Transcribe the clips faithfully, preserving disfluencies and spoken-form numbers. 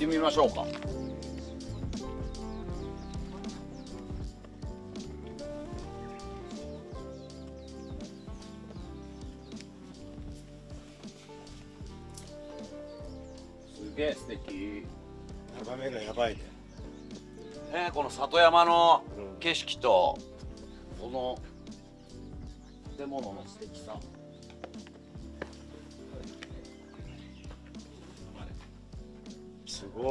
ってみましょうか。すげえ素敵。眺めがやばいね。ね、この里山の景色と、うん、この建物の素敵さ。すごい。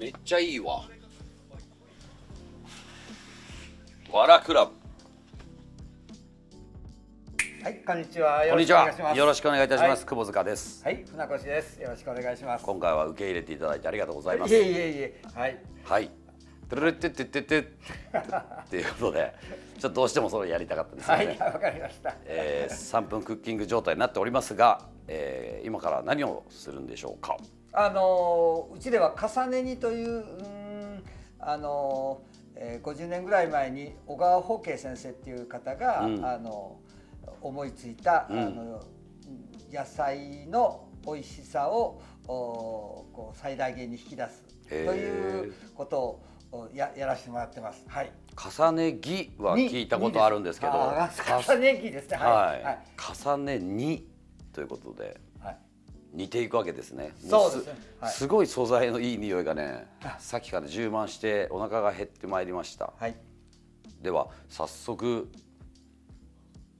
めっちゃいいわ。わらクラブ。はい、こんにちは。よろしくお願いします。よろしくお願いいたします。久保塚です。はい、船越です。よろしくお願いします。今回は受け入れていただいてありがとうございます。いえいえいえ。はい。はい。トゥルルってってってっていうことで、ちょっとどうしてもそれやりたかったですね。はい、わかりました。ええ、三分クッキング状態になっておりますが、今から何をするんでしょうか。あのうちでは重ね煮というあのごじゅうねんぐらい前に小川宝慶先生っていう方が、うん、あの思いついた、うん、あの野菜の美味しさをこう最大限に引き出すということを や, やらせてもらってます。はい、重ねぎは聞いたことあるんですけど、重ねぎですね。はい。はい、重ね煮ということで。似ていくわけですね。そうですね。すごい素材のいい匂いがね、さっきから充満してお腹が減ってまいりました。はい、では早速、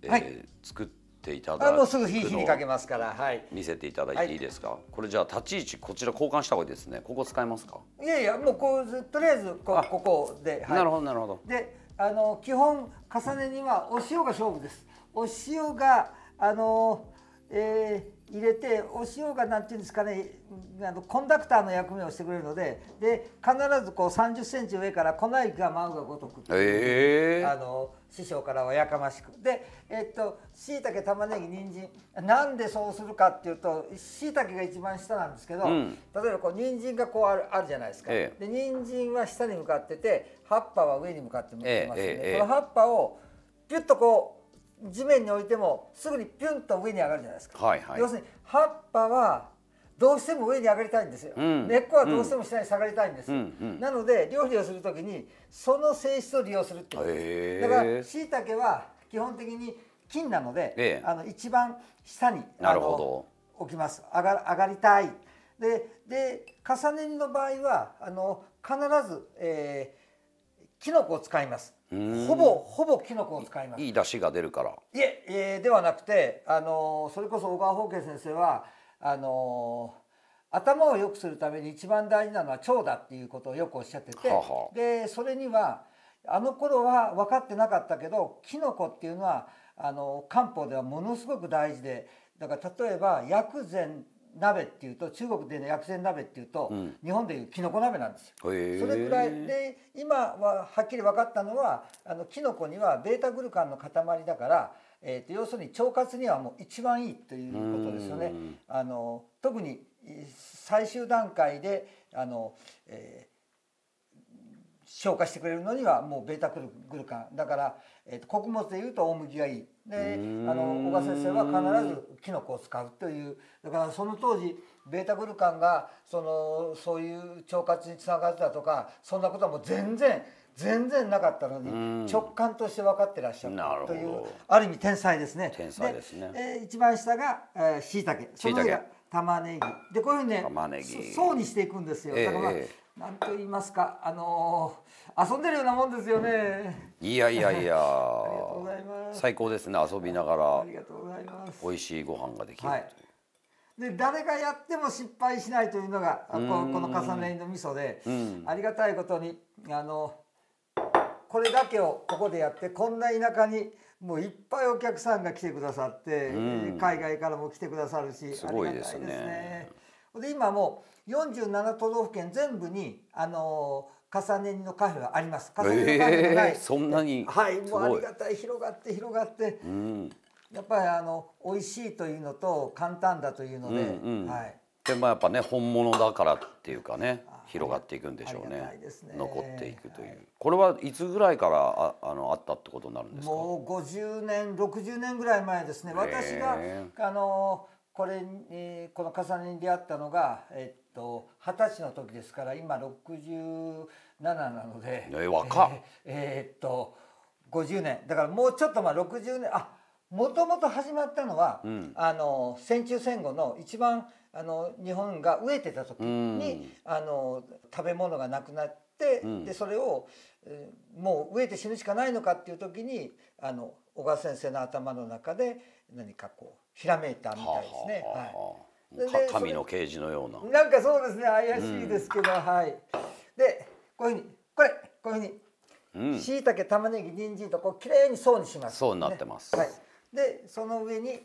えーはい、作っていただくのを。あ、もうすぐ火にかけますから、はい、見せていただいていいですか。はい、これじゃあ立ち位置こちら交換した方がいいですね。ここ使いますか。いやいや、もうこうとりあえずこここで。はい、なるほどなるほど。で、あの基本重ねにはお塩が勝負です。お塩があの、えー入れて、お塩がなんていうんですかね、あのコンダクターの役目をしてくれるので、で必ずこうさんじゅっセンチ上から粉雪が舞うがごとくって、えー、あの師匠からはやかましくで、えっとしいたけ、玉ねぎ、人参、なんでそうするかっていうと、しいたけが一番下なんですけど、うん、例えばこう人参がこうある、あるじゃないですか、えー、で人参は下に向かってて、葉っぱは上に向かってますので、えーえー、この葉っぱをピュッとこう地面に置いてもすぐにピュンと上に上がるじゃないですか。はいはい、要するに葉っぱはどうしても上に上がりたいんですよ。うん、根っこはどうしても下に下がりたいんですよ。うんうん、なので料理をする時にその性質を利用するってことです。だから椎茸は基本的に菌なので、えー、あの一番下にあの置きます。上が上がりたい。でで重ね煮の場合はあの必ず、えー、キノコを使います。ほぼほぼキノコを使います。いい出汁が出るから。いえ、えー、ではなくて、あのー、それこそ小川宝慶先生はあのー、頭を良くするために一番大事なのは腸だっていうことをよくおっしゃってて、ははでそれにはあの頃は分かってなかったけど、キノコっていうのはあのー、漢方ではものすごく大事で、だから例えば薬膳鍋っていうと、中国での薬膳鍋っていうと、うん、日本でいうきのこ鍋なんですよ。それくらいで今ははっきり分かったのは、あのきのこにはベータグルカンの塊だから、えー、と要するに腸活にはもう一番いいということですよね。あの特に最終段階であの、えー、消化してくれるのにはもうベータグルカンだから、えー、と穀物でいうと大麦がいい。で、あの小川先生は必ずキノコを使うという、だからその当時ベータグルカンがそのそういう腸活につながったとか、そんなことはもう全然全然なかったのに直感として分かってらっしゃるという、ある意味天才ですね。天才ですね。で、えー、一番下が、えー、椎茸、その上が玉ねぎで、こういうふうにね層にしていくんですよ。だから、まあえー、なんと言いますか、あのー、遊んでるようなもんですよね。いやいやいや。ありがとうございます。最高ですね。遊びながら。ありがとうございます。美味しいご飯ができる。はい。で、誰がやっても失敗しないというのがこの重ね煮の味噌で、うん、ありがたいことにあのこれだけをここでやって、こんな田舎にもういっぱいお客さんが来てくださって、うん、海外からも来てくださるし、すごいですね。で、今もうよんじゅうななとどうふけん全部にあの重ね煮のカフェはあります。重ね煮のカフェがない。そんなに。はい、もうありがたい、広がって広がって。うん、やっぱりあの美味しいというのと簡単だというので、うんうん、はい。でまあやっぱね本物だからっていうかね広がっていくんでしょうね。残っていくという。これはいつぐらいから あ, あのあったってことになるんですか。もうごじゅうねんろくじゅうねんぐらい前ですね。私があのこれにこの重ねに出会ったのがえっと二十歳の時ですから、今ろくじゅうなななので。え若っ。えー、っとごじゅうねんだからもうちょっとまあろくじゅうねんあもともと始まったのは、うん、あの戦中戦後の一番あの日本が飢えてた時に、うん、あの食べ物がなくなって、うん、でそれを、えー、もう飢えて死ぬしかないのかっていう時にあの小川先生の頭の中で何かこうひらめいたみたいですね。神の啓示のような。なんかそうですね、怪しいですけど、うん、はい。でこういうふうにこれこういうふうに。しいたけ、玉ねぎ、人参とこう綺麗に層にします、ね。層になってます。はい、で、その上に。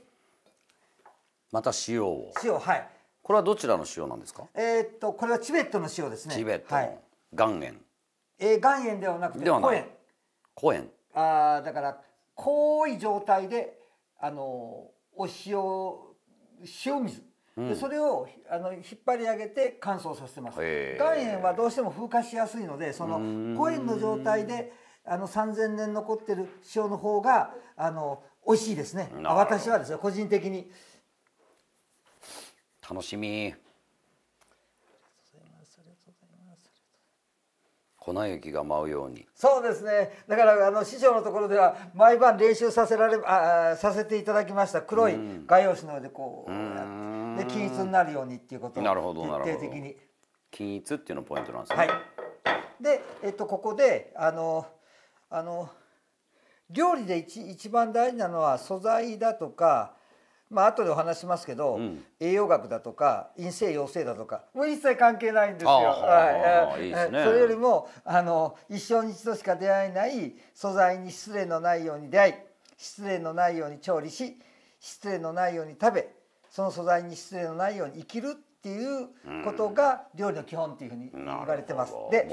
また塩を。塩、はい。これはどちらの塩なんですか。えっと、これはチベットの塩ですね。チベットの。岩塩。えー、岩塩ではなくて。高塩。高塩。ああ、だから、濃い状態で、あの、お塩、塩水。でそれをあの引っ張り上げて乾燥させてます。岩塩はどうしても風化しやすいので、そのコインの状態であのさんぜんねん残ってる塩の方があの美味しいですね。私はですね個人的に楽しみ。粉雪が舞うように。そうですね。だからあの師匠のところでは毎晩練習させられあさせていただきました。黒い画用紙の上でこうやってで均一になるようにっていうことを徹底的に。均一っていうのポイントなんですね。はい。でえっとここであのあの料理で一一番大事なのは素材だとか。まあ後でお話しますけど、うん、栄養学だとか陰性陽性だとかもう一切関係ないんですよ。それよりもあの一生に一度しか出会えない素材に失礼のないように出会い、失礼のないように調理し、失礼のないように食べ、その素材に失礼のないように生きるっていうことが料理の基本っていうふうに言われてます。で、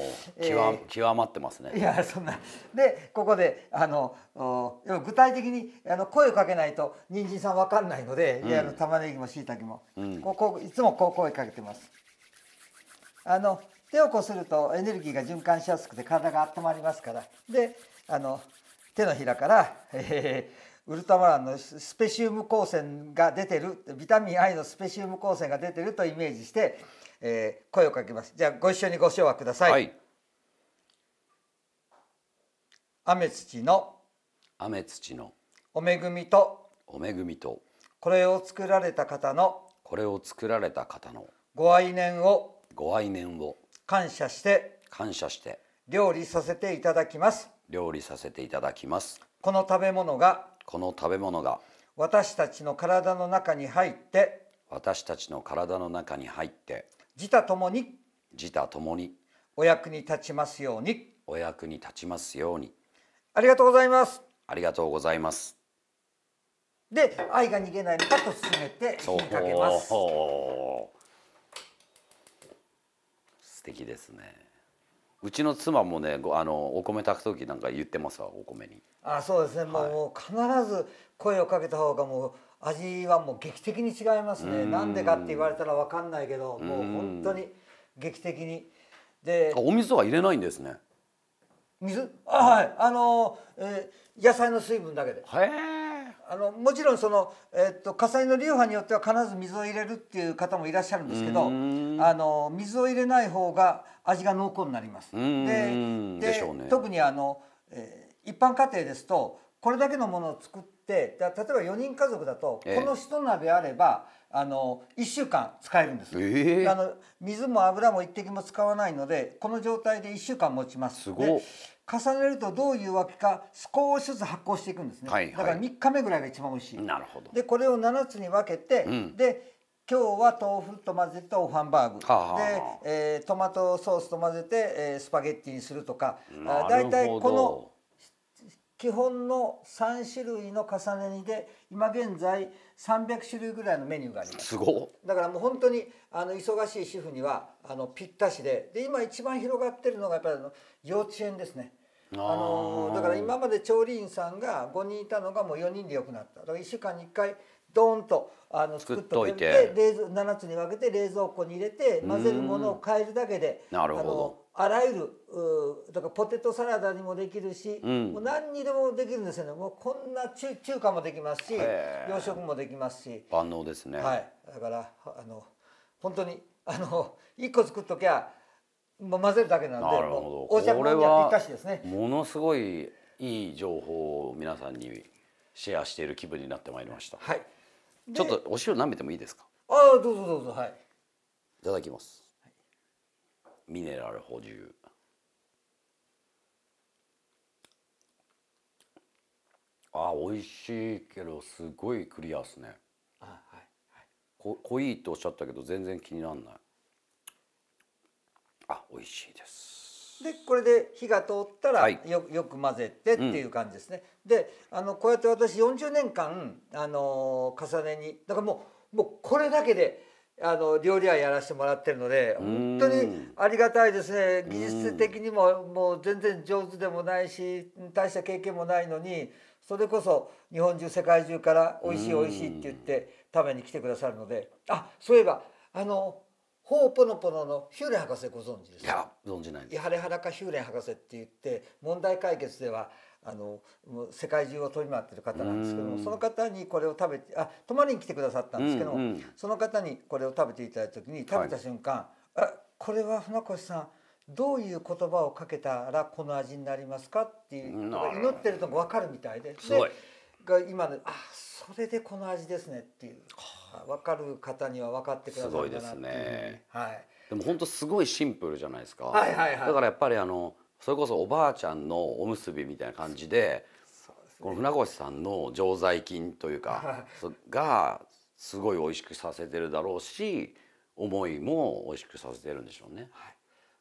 極まってますね。いやそんな。でここであの具体的にあの声をかけないと人参さんわかんないので、うん、いやあの玉ねぎもしいたけも、うん、ここいつもこう声かけてます。あの手をこするとエネルギーが循環しやすくて体が温まりますから。であの手のひらから。えーウルトラマランのスペシウム光線が出てる、ビタミン アイ のスペシウム光線が出てるとイメージして、えー、声をかけます。じゃあご一緒にご唱和ください。はい、雨土の雨土のお恵みとお恵みとこれを作られた方のこれを作られた方のご愛念をご愛念を感謝して感謝して料理させていただきます。料理させていただきます。この食べ物がこの食べ物が私たちの体の中に入って私たちの体の中に入って自他ともに自他ともにお役に立ちますようにお役に立ちますように。ありがとうございます。ありがとうございます。で愛が逃げないのかと進めて火にかけます。素敵ですね。うちの妻もね、あのお米炊く時なんか言ってますわ、お米に。あ、そうですね。はい、もう必ず声をかけた方がもう味はもう劇的に違いますね。んなんでかって言われたらわかんないけど、もう本当に劇的に。で、お水は入れないんですね。水、あ、はい、あの、えー、野菜の水分だけで。へえ。あのもちろんその、えー、と火災の流派によっては必ず水を入れるっていう方もいらっしゃるんですけど、あの水を入れない方が味が濃厚になります。で、でしょうね、特にあの、えー、一般家庭ですとこれだけのものを作ってだ例えばよにん家族だと、えー、この一鍋あればあのいっしゅうかん使えるんです、えー、あの水も油も一滴も使わないのでこの状態でいっしゅうかん持ちます。すごっ。重ねるとどういうわけか少しずつ発酵していくんですね。はいはい、だからみっかめぐらいが一番美味しい。なるほど。でこれをななつに分けて、うん、で今日は豆腐と混ぜて豆腐ハンバーグで、えー、トマトソースと混ぜて、えー、スパゲッティにするとか、だいたいこの基本のさんしゅるいの重ね煮で今現在さんびゃくしゅるいぐらいのメニューがあります。すごい。だからもう本当にあの忙しい主婦にはあのぴったしで、で今一番広がってるのがやっぱりあの幼稚園ですね。あのだから今まで調理員さんがごにんいたのがもうよにんでよくなった。だからいっしゅうかんにいっかいドーンとあの作っといて、ななつに分けて冷蔵庫に入れて混ぜるものを変えるだけで、なるほど、あらゆるだからポテトサラダにもできるし、うん、もう何にでもできるんですよね。もうこんな 中, 中華もできますし、洋食もできますし、万能ですね。はい、だからあの本当にあのいっこ作っときゃもう混ぜるだけなんで、もうおじゃこにやっていったしですね。ものすごいいい情報を皆さんにシェアしている気分になってまいりました。はい。ちょっとお塩舐めてもいいですか。ああ、どうぞどうぞ、はい。いただきます。ミネラル補充。ああ、美味しいけどすごいクリアですね。あ、はいはい。こ濃いとおっしゃったけど全然気にならない。あ、美味しいです。でこれで火が通ったら、はい、よ, よく混ぜてっていう感じですね。うん、であのこうやって私よんじゅうねんかんあの重ねにだからもうもうこれだけで。あの料理はやらせてもらってるので本当にありがたいですね。技術的にももう全然上手でもないし大した経験もないのに、それこそ日本中世界中から「おいしいおいしい」って言って食べに来てくださるので。あ、そういえばあのホーポノポノのヒューレン博士ご存知ですか？いや、存じないです。イハレハラカヒューレン博士って言って問題解決ではあの世界中を飛び回ってる方なんですけども、その方にこれを食べてあ泊まりに来てくださったんですけども、うん、うん、その方にこれを食べていただいた時に食べた瞬間「はい、あ、これは船越さんどういう言葉をかけたらこの味になりますか?」っていうのが祈ってるとこ分かるみたい で, でが今の「あ、それでこの味ですね」っていう分かる方には分かってくださるかなっていう。でも本当すごいシンプルじゃないですか。だからやっぱりあのそれこそおばあちゃんのおむすびみたいな感じで、この船越さんの常在菌というかがすごい美味しくさせてるだろうし、思いも美味しくさせてるんでしょうね。はい、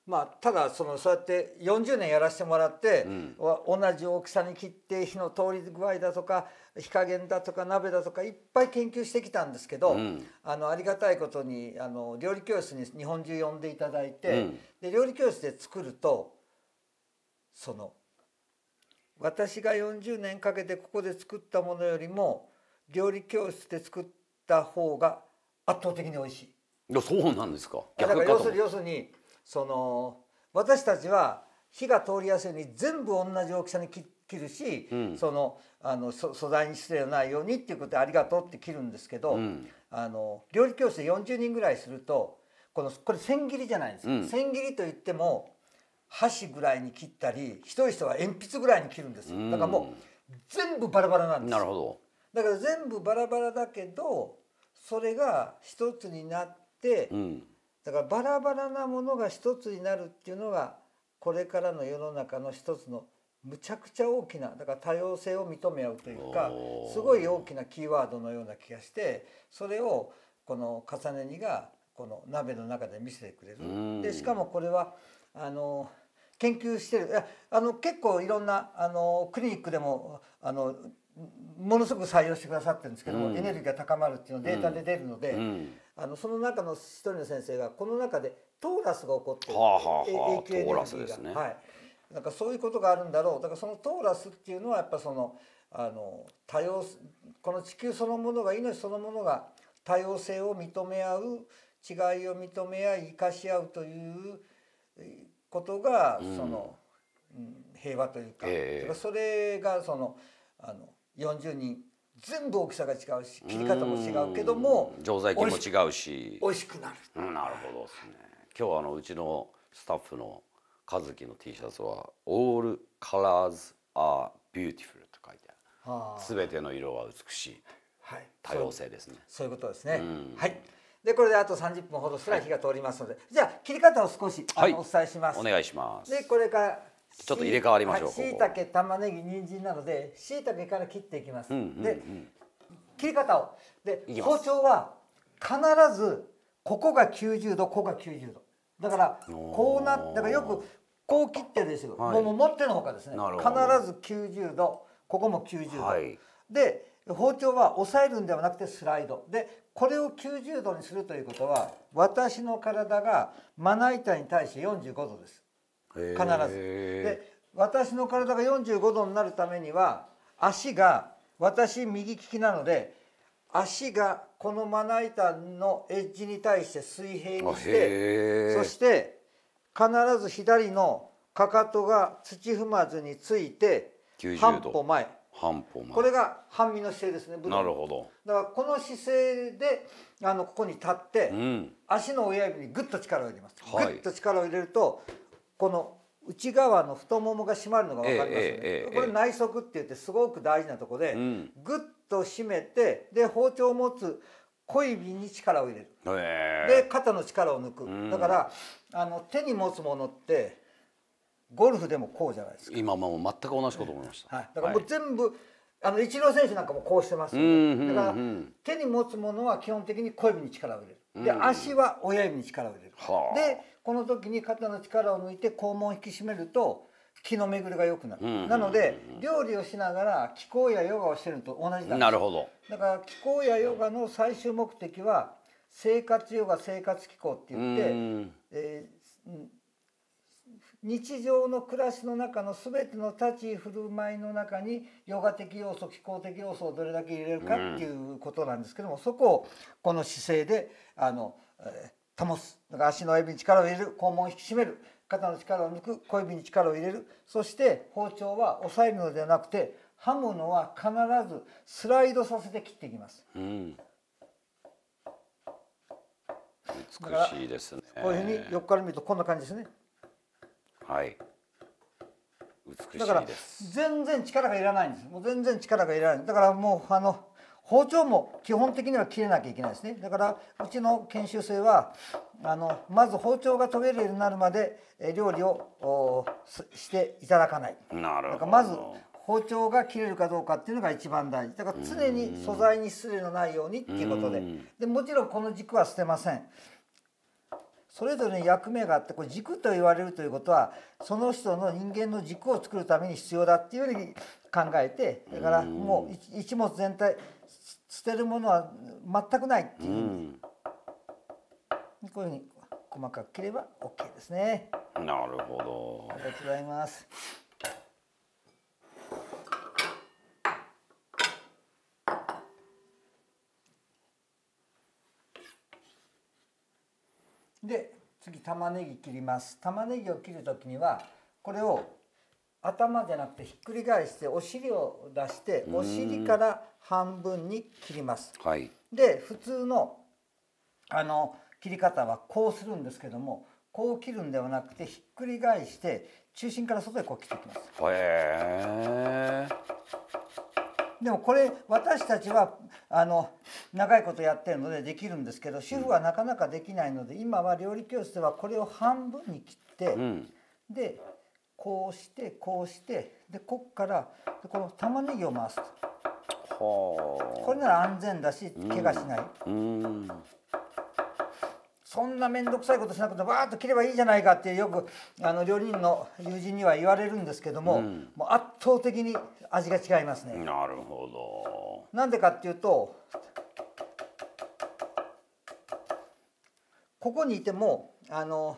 まあ、ただそのそうやってよんじゅうねんやらせてもらって、うん、同じ大きさに切って火の通り具合だとか火加減だとか鍋だとかいっぱい研究してきたんですけど、うん、あのありがたいことにあの料理教室に日本中呼んでいただいて、うん、で料理教室で作ると。その私がよんじゅうねんかけてここで作ったものよりも料理教室で作った方が圧倒的に美味しい。いや、そうなんですか。だから要するに要するにその私たちは火が通りやすいように全部同じ大きさに切るし、うん、そのあの素材に失礼のないようにっていうことでありがとうって切るんですけど、うん、あの料理教室でよんじゅうにんぐらいするとこのこれ千切りじゃないんですよ。うん、千切りといっても箸ぐらいに切ったり、一人一人は鉛筆ぐらいに切るんですよ。だからもう全部バラバラなんですよ。なるほど。だから全部バラバラだけどそれが一つになって、うん、だからバラバラなものが一つになるっていうのがこれからの世の中の一つのむちゃくちゃ大きな、だから多様性を認め合うというかすごい大きなキーワードのような気がして、それをこの重ね煮がこの鍋の中で見せてくれる。うん、でしかもこれはあの研究してる、いや、あの結構いろんなあのクリニックでもあのものすごく採用してくださってるんですけども、うん、エネルギーが高まるっていうのデータで出るので、うん、あのその中の一人の先生がこの中でトーラスが起こっている、はあはあ、トーラスですね。はい、なんかそういうことがあるんだろう。だからそのトーラスっていうのはやっぱそのあの多様この地球そのものが命そのものが多様性を認め合う、違いを認め合い生かし合うということがその、うん、平和というか、えー、それがそのあのよんじゅうにん全部大きさが違うし切り方も違うけども常在菌も違うし美味しくなる、うん、なるほどですね。今日あのうちのスタッフの和樹の T シャツは「All colors are beautiful」と書いてある。全ての色は美しい、はい、多様性ですね。そういうことですね。うん、はい。でこれであとさんじゅっぷんほどしたら火が通りますので、はい、じゃあ切り方を少し、はい、お伝えします。お願いします。でこれからちょっと入れ替わりましょう。しいたけ、玉ねぎ、人参なのでしいたけから切っていきます。で切り方をで包丁は必ずここがきゅうじゅうど、ここがきゅうじゅうどだからこうなだからよくこう切ってるですよ、はい、もう持ってのほかですね。必ずきゅうじゅうど、ここもきゅうじゅうど、はい、で包丁は押さえるんではなくてスライドでこれをきゅうじゅうどにするということは私の体がまな板に対してよんじゅうごどです。必ずで私の体がよんじゅうごどになるためには足が私右利きなので足がこのまな板のエッジに対して水平にして、そして必ず左のかかとが土踏まずについて半歩前、半歩前、これが半身の姿勢ですね。なるほど。だからこの姿勢であのここに立って、うん、足の親指にグッと力を入れます。はい、グッと力を入れるとこの内側の太ももが締まるのが分かりますよね。えー、これ内側って言ってすごく大事なところで、うん、グッと締めて、で包丁を持つ小指に力を入れる、えー、で肩の力を抜く、うん、だからあの手に持つものってゴルフでもこうじゃないですか。今もう全く同じこと思いました、はい、だからもう全部、はい、あのイチロー選手なんかもこうしてますよね。だから手に持つものは基本的に小指に力を入れる、で足は親指に力を入れる、うん、でこの時に肩の力を抜いて肛門を引き締めると気の巡りが良くなる。なので料理をしながら気功やヨガをしてるのと同じだ。なるほど。だから気功やヨガの最終目的は生活ヨガ、生活気功って言って、うん、えー日常の暮らしの中の全ての立ち振る舞いの中にヨガ的要素、気候的要素をどれだけ入れるかっていうことなんですけども、うん、そこをこの姿勢であの、えー、保つ。だから足の指に力を入れる、肛門を引き締める、肩の力を抜く、小指に力を入れる、そして包丁は押さえるのではなくて刃物は必ずスライドさせて切っていきます。うん、美しいですね。こういうふうに横から見るとこんな感じですね。はい、美しいです。だから全然力がいらないんです。もう全然力がいらない。だからもうあの包丁も基本的には切れなきゃいけないですね。だからうちの研修生はあのまず包丁が研げるようになるまで料理をしていただかない。なるほど。だからまず包丁が切れるかどうかっていうのが一番大事。だから常に素材に失礼のないようにっていうことで、でもちろんこの軸は捨てません。それぞれに役目があって、これ軸と言われるということはその人の人間の軸を作るために必要だっていうふうに考えて、だからもう一物全体捨てるものは全くないっていう、こういうふうに細かく切れば OK ですね。なるほど。ありがとうございます。で次玉ねぎ切ります。玉ねぎを切る時にはこれを頭じゃなくてひっくり返してお尻を出してお尻から半分に切ります、はい、で普通のあの切り方はこうするんですけども、こう切るんではなくてひっくり返して中心から外へこう切っていきます。へー。でもこれ私たちはあの長いことやってるのでできるんですけど、主婦はなかなかできないので、今は料理教室ではこれを半分に切って、うん、でこうしてこうして、でこっからこの玉ねぎを回すと、これなら安全だし怪我しない、うんうん、そんな面倒くさいことしなくてバーッと切ればいいじゃないかってよくあの料理人の友人には言われるんですけども、うん、もう圧倒的に味が違いますね。なるほど。なんでかっていうと、ここにいてもあの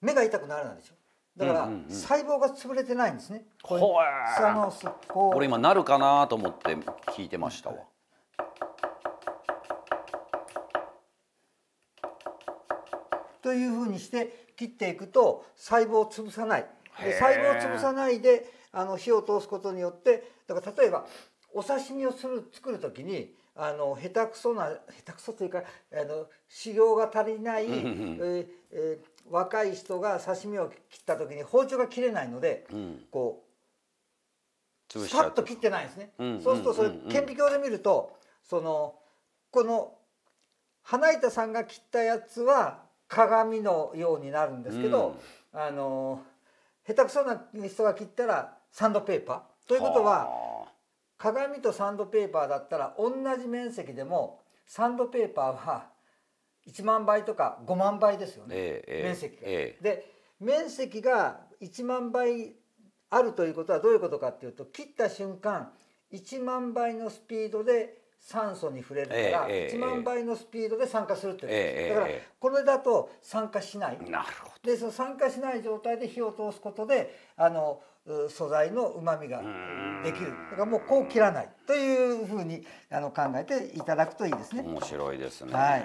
目が痛くならないでしょ。だから細胞が潰れてないんですね。これ今なるかなと思って聞いてましたわ。というふうにして切っていくと細胞を潰さない。で細胞を潰さないであの火を通すことによって、だから例えばお刺身をする作る時にあの下手くそな下手くそというかあの修行が足りない、えーえー、若い人が刺身を切った時に包丁が切れないので、うん、こうスパッと切ってないんですね。そうするとそれ顕微鏡で見ると、そのこの花板さんが切ったやつは鏡のようになるんですけど、うん、あの下手くそな人が切ったらサンドペーパーということは、鏡とサンドペーパーだったら同じ面積でもサンドペーパーはいちまんばいとかごまんばいですよね、ええ、面積が、ええ、で面積がいちまんばいあるということはどういうことかっていうと、切った瞬間いちまんばいのスピードで酸素に触れるからいちまんばいのスピードで酸化するってことです。だからこれだと酸化しない。なるほど。で、その酸化しない状態で火を通すことで、あの素材の旨味ができる。だからもうこう切らないというふうにあの考えていただくといいですね。面白いですね。はい、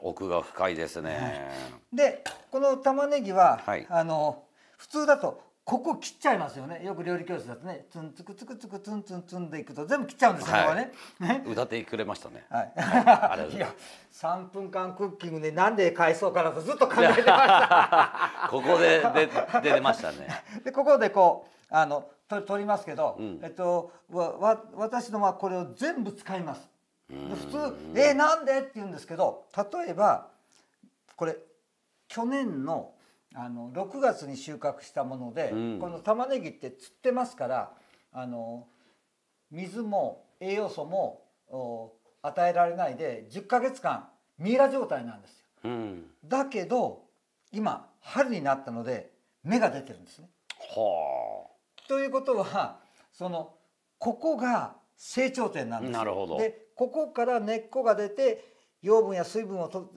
奥が深いですね。で、この玉ねぎは、はい、あの普通だとここ切っちゃいますよね。よく料理教室だとね、ツンツクツクツクツンツンツンでいくと全部切っちゃうんですよ、はい、ね。歌ってくれましたね。はい。はい、いや、三分間クッキングでなんで返そうかなとずっと考えてました。ここで出出ましたね。でここでこうあのと取りますけど、うん、えっとわわ私のはこれを全部使います。普通えー、なんでって言うんですけど、例えばこれ去年のあのろくがつに収穫したもので、うん、この玉ねぎって釣ってますから、あの水も栄養素も与えられないでじゅっかげつかんミイラ状態なんですよ、うん、だけど今春になったので芽が出てるんですね。はあ、ということはそのここが成長点なんですよ。なるほど。でここから根っこが出て養分や水分をと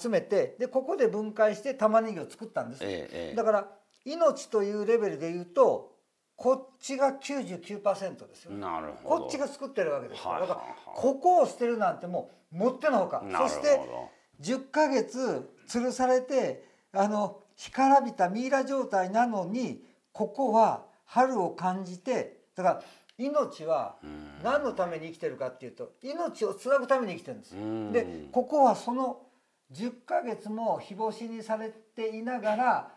集めて、でここで分解して玉ねぎを作ったんです、ええ、だから命というレベルで言うとこっちが きゅうじゅうきゅうパーセント ですよ。なるほど。こっちが作ってるわけですから、だからここを捨てるなんてもうもってのほか。そしてじゅっかげつ吊るされてあの干からびたミイラ状態なのに、ここは春を感じて、だから命は何のために生きてるかっていうと命をつなぐために生きてるんです。でここはそのじゅっかげつも日干しにされていながら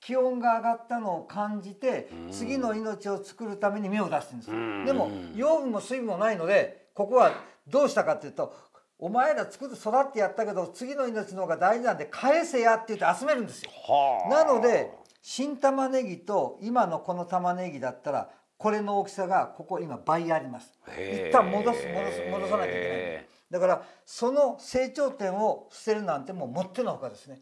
気温が上がったのを感じて次の命を作るために芽を出してるんですよ。でも養分も水分もないので、ここはどうしたかっていうと、お前ら作って育ってやったけど次の命の方が大事なんで返せやって言って集めるんですよ。なので新玉ねぎと今のこの玉ねぎだったらこれの大きさがここ今倍あります。一旦戻す戻す戻さなきゃいけない。だからその成長点を捨てるなんてもうもってのほかですね。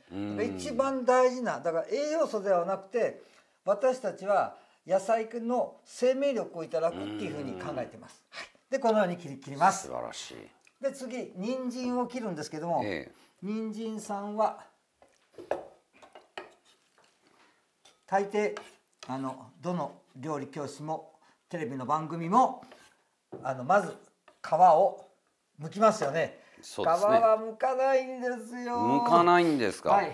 一番大事な、だから栄養素ではなくて私たちは野菜の生命力をいただくっていうふうに考えてます。はい、でこのように切り切ります。素晴らしい。で次人参を切るんですけども、ええ、人参さんは大抵あのどの料理教室もテレビの番組もあのまず皮を剥きますよね。皮は剥かないんですよ。剥かないんですか。はい、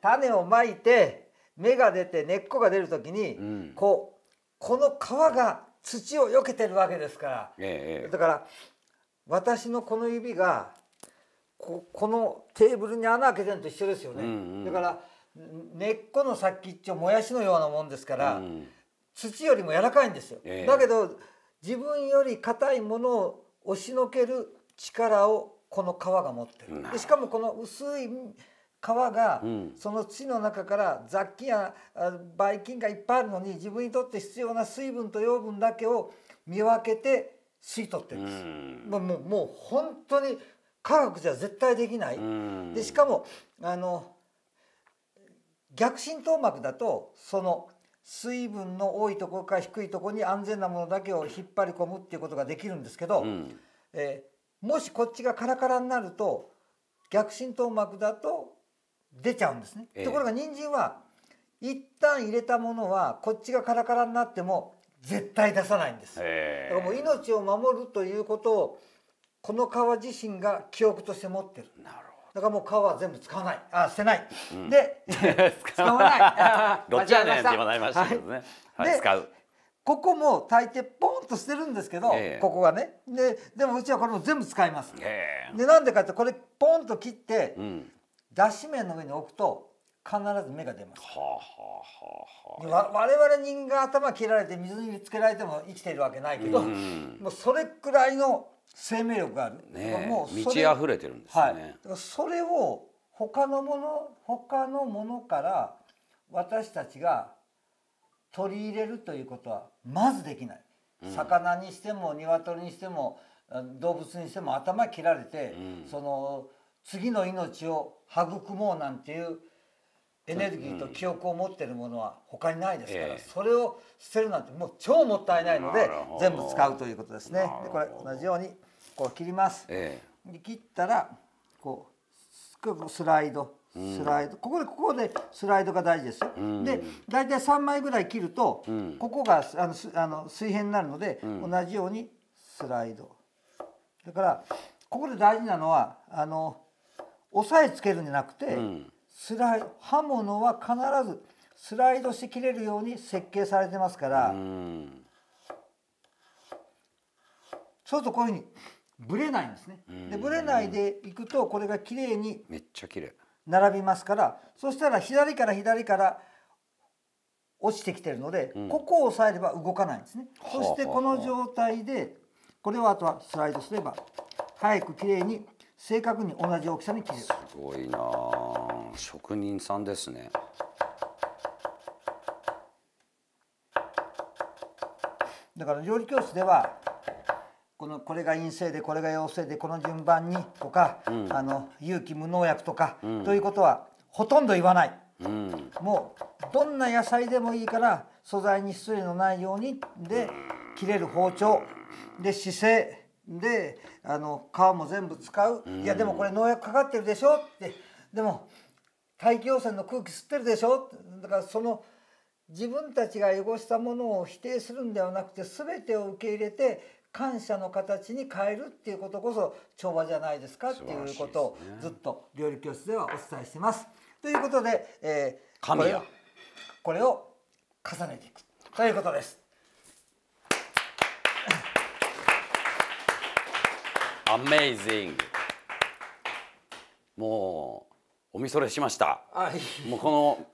種をまいて芽が出て根っこが出るときに、うん、こうこの皮が土をよけてるわけですから、ええ、だから私のこの指が こ, このテーブルに穴開けてるのと一緒ですよね。うんうん、だから根っこの先っちょもやしのようなもんですから、うん、土よりも柔らかいんですよ。ええ、だけど自分より硬いものを押しのける力をこの皮が持ってる。でしかもこの薄い皮がその土の中から雑菌やばい菌がいっぱいあるのに自分にとって必要な水分と養分だけを見分けて吸い取ってるんです。もう、もう、もう本当に科学じゃ絶対できない。でしかもあの逆浸透膜だとその水分の多いところから低いところに安全なものだけを引っ張り込むっていうことができるんですけど、うんえーもしこっちがカラカラになると逆浸透膜だと出ちゃうんですね。ええ、ところが人参は一旦入れたものはこっちがカラカラになっても絶対出さないんです。ええ、だからもう命を守るということをこの皮自身が記憶として持ってる。なるほど。だからもう皮は全部使わない、あ、捨てない。うん、で、使わない。どっちやねんって言われましたけどね。はいはい、使う。ここも大抵ポンと捨てるんですけど、えー、ここがね で, でもうちはこれも全部使います、えー、でなんでかってこれポンと切って、うん、出し面の上に置くと必ず芽が出ます。我々人間が頭切られて水につけられても生きているわけないけど、うん、もうそれくらいの生命力がある、ね、もう満ち溢れてるんですね、はい、それを他のもの他のものから私たちが取り入れるということはまずできない。魚にしても鶏にしても動物にしても頭切られて、うん、その次の命を育もうなんていうエネルギーと記憶を持ってるものは他にないですから、うんうん、それを捨てるなんてもう超もったいないので全部使うということですね。でこれ同じようにこう切ります、ええ、切ったらこうスライドスライド、うん、ここでここでスライドが大事です、うん、で大体さんまいぐらい切ると、うん、ここがあのあの水平になるので、うん、同じようにスライド。だからここで大事なのはあの押さえつけるんじゃなくて、うん、スライド刃物は必ずスライドして切れるように設計されてますから、うん、そうするとこういうふうにブレないんですね。うん、でブレないでいくとこれがきれいにめっちゃきれい並びますから、そしたら左から左から落ちてきてるので、うん、ここを押さえれば動かないんですね。そしてこの状態でこれをあとはスライドすれば早くきれいに正確に同じ大きさに切れる。すごいなあ、職人さんですね。だから料理教室ではこのこれが陰性でこれが陽性でこの順番にとか、うん、あの有機無農薬とか、うん、ということはほとんど言わない、うん、もうどんな野菜でもいいから素材に失礼のないようにで切れる包丁で姿勢であの皮も全部使う、うん、いやでもこれ農薬かかってるでしょって、でも大気汚染の空気吸ってるでしょ、だからその自分たちが汚したものを否定するんではなくて全てを受け入れて感謝の形に変えるっていうことこそ調和じゃないですかっていうことをずっと料理教室ではお伝えしてます。ということで、えー、神やこれを重ねていくということです。アメイジング。もうおみそれしました。もうこの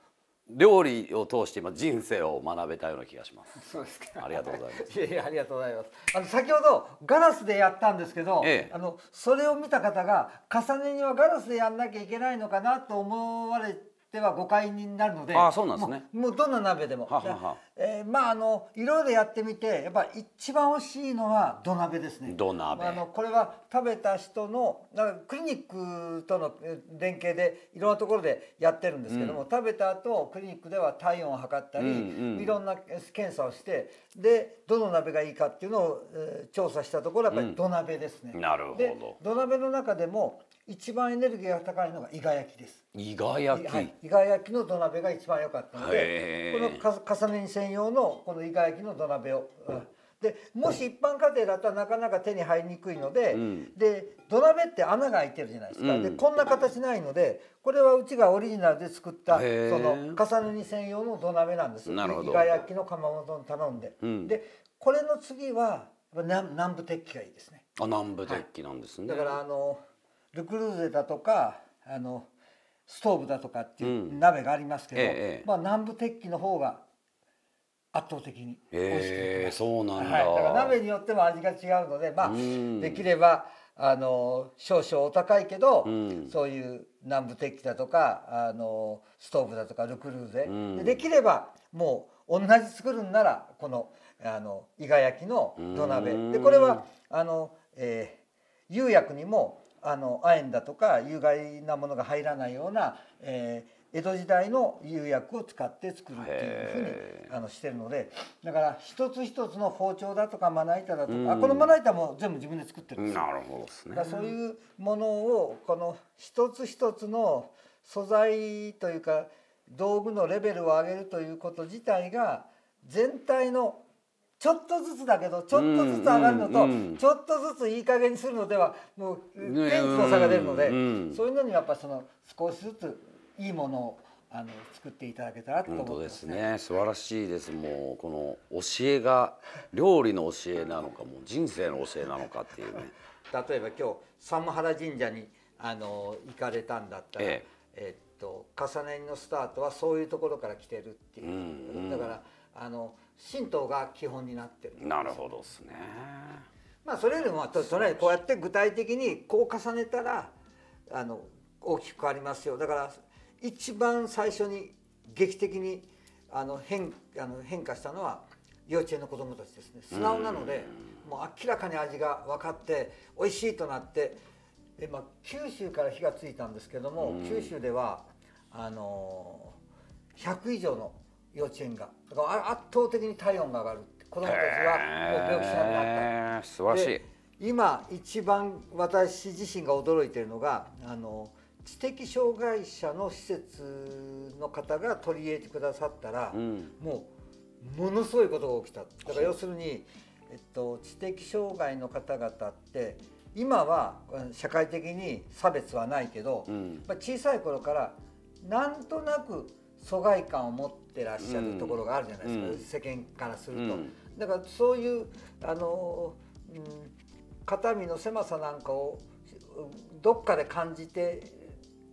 料理を通して今人生を学べたような気がします。そうですか。ありがとうございます。いやいやありがとうございます。あの先ほどガラスでやったんですけど、ええ、あのそれを見た方が重ねにはガラスでやんなきゃいけないのかなと思われては誤解になるので、ああそうなんですね。もう、もうどんな鍋でも、はははえー、まああのいろいろやってみてやっぱ一番惜しいのは土鍋ですね。土鍋。あのこれは食べた人のなんかクリニックとの連携でいろんなところでやってるんですけども、うん、食べた後クリニックでは体温を測ったり、うんうん、いろんな検査をしてでどの鍋がいいかっていうのを、えー、調査したところやっぱり土鍋ですね。うん、なるほど。で土鍋の中でも一番エネルギーが高いのがイガ焼きです。イガ焼き。はい、イガ焼きの土鍋が一番良かったので、この重ね煮専用のこのイガ焼きの土鍋を。うん、でもし一般家庭だったらなかなか手に入りにくいので、うん、で土鍋って穴が開いてるじゃないですか、うん、でこんな形ないのでこれはうちがオリジナルで作ったその重ね煮専用の土鍋なんです。イガ焼きの窯元に頼んで、うん、でこれの次は南、南部鉄器がいいですね。あ、南部鉄器なんですね。はい、だからあのルクルーゼだとかあのストーブだとかっていう鍋がありますけど、うん、ええ、まあ、南部鉄器の方が圧倒的に美味しくて、そうなんだ。はい、だから鍋によっても味が違うので、まあ、うん、できればあの少々お高いけど、うん、そういう南部鉄器だとかあのストーブだとかルクルーゼ、うん、で, できればもう同じ作るんならこのあのイガ焼きの土鍋、うん、でこれはあの、えー、釉薬にもあの亜鉛だとか有害なものが入らないような、えー、江戸時代の釉薬を使って作るっていうふうにあのしてるので、だから一つ一つの包丁だとかまな板だとか、あ、このまな板も全部自分で作ってるんですよ。なるほどですね。だからそういうものをこの一つ一つの素材というか道具のレベルを上げるということ自体が全体のちょっとずつだけどちょっとずつ上がるのとちょっとずついい加減にするのではもう天気の差が出るので、そういうのにやっぱその少しずついいものをあの作っていただけたらと思ってますね。本当ですね。素晴らしいです。もうこの教えが料理の教えなのかもう人生の教えなのかっていうね。例えば今日寒原神社にあの行かれたんだったら、ええ、えっと重ね煮のスタートはそういうところから来てるっていう。うんうん、だからあの神道が基本になってる。なるほどですね。まあそれよりもとりあえずこうやって具体的にこう重ねたらあの大きく変わりますよ。だから一番最初に劇的にあの変あの変化したのは幼稚園の子どもたちですね。素直なのでもう明らかに味が分かって美味しいとなって、え、まあ、九州から火がついたんですけども、九州ではあのひゃくいじょうの幼稚園がだから圧倒的に体温が上がる、子どもたちはもう病気しなくなった。素晴らしい。今一番私自身が驚いているのが、あの知的障害者の施設の方が取り入れてくださったら、うん、もうものすごいことが起きた。だから要するに、えっと、知的障害の方々って今は社会的に差別はないけど、うん、まあ小さい頃からなんとなく疎外感を持ってらっしゃるところがあるじゃないですか、うん、世間からすると。うん、だからそういうあの、うん、肩身の狭さなんかをどっかで感じて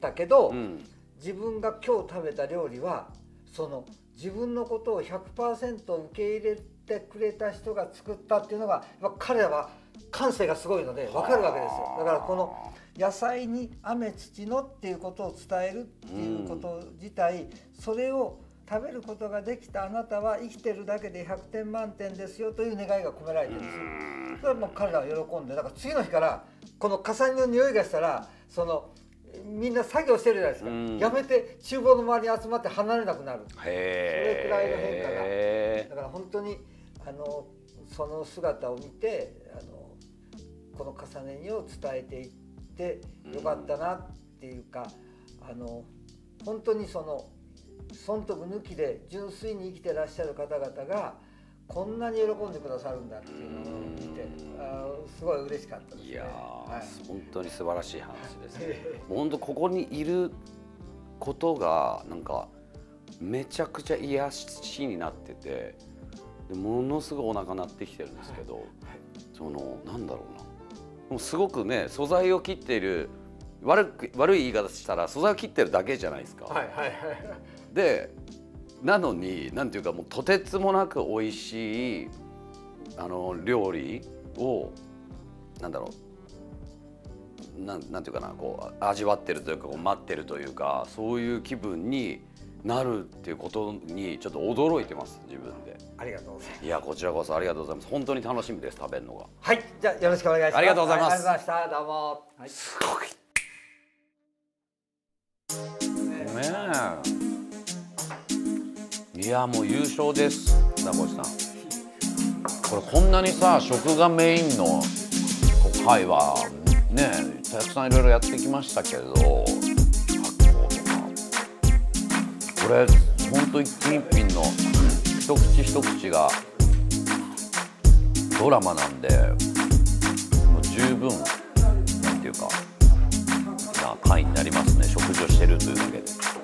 たけど、うん、自分が今日食べた料理はその自分のことを ひゃくパーセント 受け入れてくれた人が作ったっていうのが彼らは感性がすごいので分かるわけですよ。だからこの野菜に雨土のっていうことを伝えるっていうこと自体、うん、それを食べることができたあなたは生きてるだけでひゃくてん満点ですよという願いが込められてるんですよ。それはもう彼らは喜んで、だから次の日からこの火災の匂いがしたらそのみんな作業してるじゃないですか、うん、やめて厨房の周りに集まって離れなくなる、それくらいの変化が。だから本当にあのその姿を見てあのこの重ね煮を伝えていってよかったなっていうか、うん、あの本当にその損得抜きで純粋に生きてらっしゃる方々がこんなに喜んでくださるんだっていうのを見て、あすごい嬉しかったですね。いや、はい、本当に素晴らしい話ですね。本当ここにいることがなんかめちゃくちゃ癒しになってて、ものすごいお腹鳴ってきてるんですけど、はいはい、そのなんだろうな、もうすごくね素材を切っている。悪く悪い言い方したら素材を切ってるだけじゃないですか。でなのになんていうかもうとてつもなく美味しいあの料理をなんだろう な, なんていうかなこう味わってるというかこう待ってるというかそういう気分になるっていうことにちょっと驚いてます自分で。ありがとうございます。いやこちらこそありがとうございます。本当に楽しみです食べるのが。はいじゃあよろしくお願いします。ありがとうございます。はい、ありがとうございました。どうも。はい、すごい。いやもう優勝です名越さん。これこんなにさ食がメインの回はねたくさんいろいろやってきましたけど、発酵とかこれほんと一品一品の一口一口がドラマなんでもう十分なんていうかな回になりますね。食事をしてるというだけで。